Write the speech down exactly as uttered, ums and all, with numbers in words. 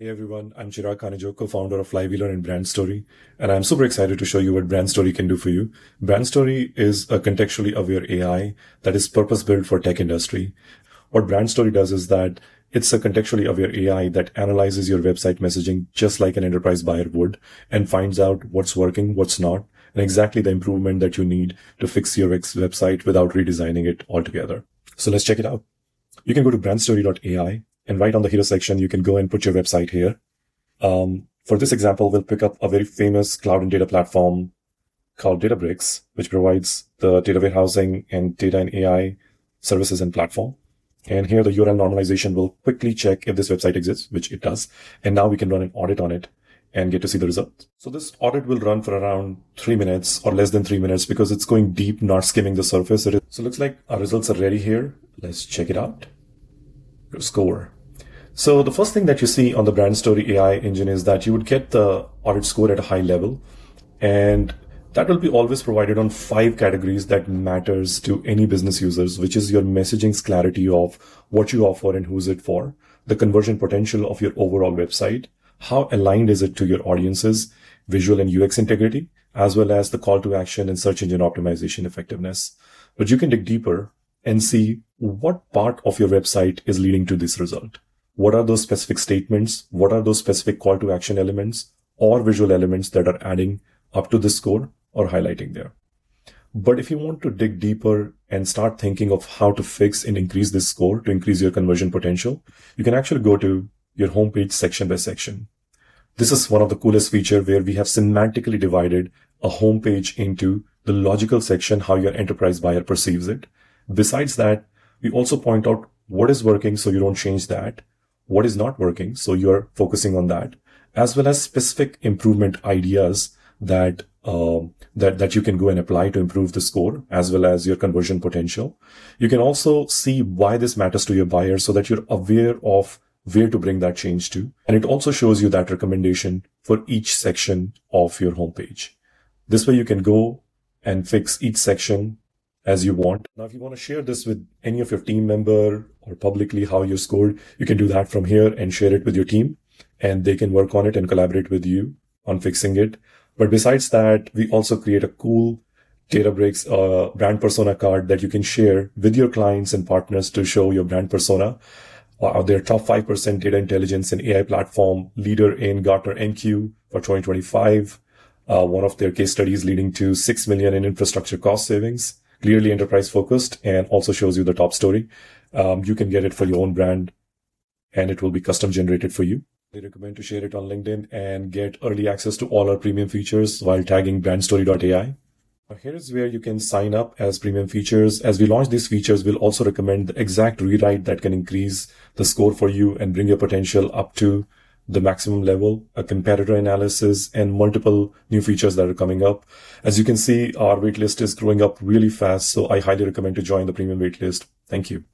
Hey everyone, I'm Chirag Kanejo, co-founder of Flywheelr and BrandStori, and I'm super excited to show you what BrandStori can do for you. BrandStori is a contextually aware A I that is purpose-built for tech industry. What BrandStori does is that it's a contextually aware A I that analyzes your website messaging just like an enterprise buyer would and finds out what's working, what's not, and exactly the improvement that you need to fix your website without redesigning it altogether. So let's check it out. You can go to brand story dot A I. And right on the hero section, you can go and put your website here. Um, for this example, we'll pick up a very famous cloud and data platform called Databricks, which provides the data warehousing and data and A I services and platform. And here the U R L normalization will quickly check if this website exists, which it does. And now we can run an audit on it and get to see the results. So this audit will run for around three minutes or less than three minutes because it's going deep, not skimming the surface. So it looks like our results are ready here. Let's check it out. Score. So the first thing that you see on the BrandStori A I engine is that you would get the audit score at a high level, and that will be always provided on five categories that matters to any business users, which is your messaging's clarity of what you offer and who's it for, the conversion potential of your overall website, how aligned is it to your audiences, visual and U X integrity, as well as the call to action and search engine optimization effectiveness. But you can dig deeper and see what part of your website is leading to this result. What are those specific statements? What are those specific call to action elements or visual elements that are adding up to this score or highlighting there? But if you want to dig deeper and start thinking of how to fix and increase this score to increase your conversion potential, you can actually go to your homepage section by section. This is one of the coolest features where we have semantically divided a homepage into the logical section, how your enterprise buyer perceives it. Besides that, we also point out what is working so you don't change that, what is not working so you're focusing on that, as well as specific improvement ideas that uh, that that you can go and apply to improve the score as well as your conversion potential. You can also see why this matters to your buyer so that you're aware of where to bring that change to, and it also shows you that recommendation for each section of your homepage. This way you can go and fix each section as you want. Now, if you want to share this with any of your team member or publicly how you scored, you can do that from here and share it with your team, and they can work on it and collaborate with you on fixing it. But besides that, we also create a cool Databricks uh, brand persona card that you can share with your clients and partners to show your brand persona or their top five percent data intelligence and A I platform leader in Gartner M Q for twenty twenty-five. Uh, one of their case studies leading to six million in infrastructure cost savings. Clearly enterprise focused, and also shows you the top story. Um, you can get it for your own brand and it will be custom generated for you. They recommend to share it on LinkedIn and get early access to all our premium features while tagging brand story dot A I. Here is where you can sign up as premium features. As we launch these features, we'll also recommend the exact rewrite that can increase the score for you and bring your potential up to the maximum level, a comparator analysis, and multiple new features that are coming up. As you can see, our waitlist is growing up really fast, so I highly recommend to join the premium waitlist. Thank you.